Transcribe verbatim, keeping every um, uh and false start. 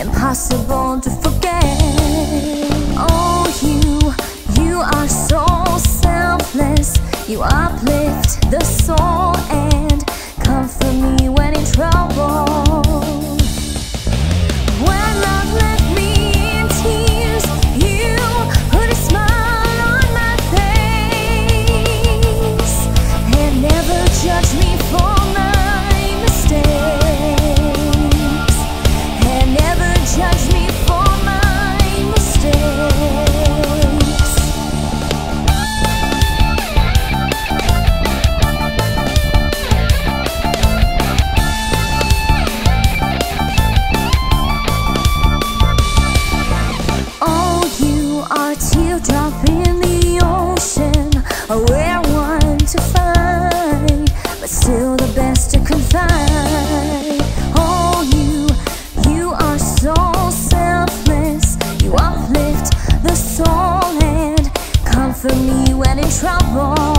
Impossible to forget. Oh, you, you are so selfless. You uplift the soul and comfort me when in trouble. When love left me in tears, you put a smile on my face and never judged me for my mistakes. For me when in trouble.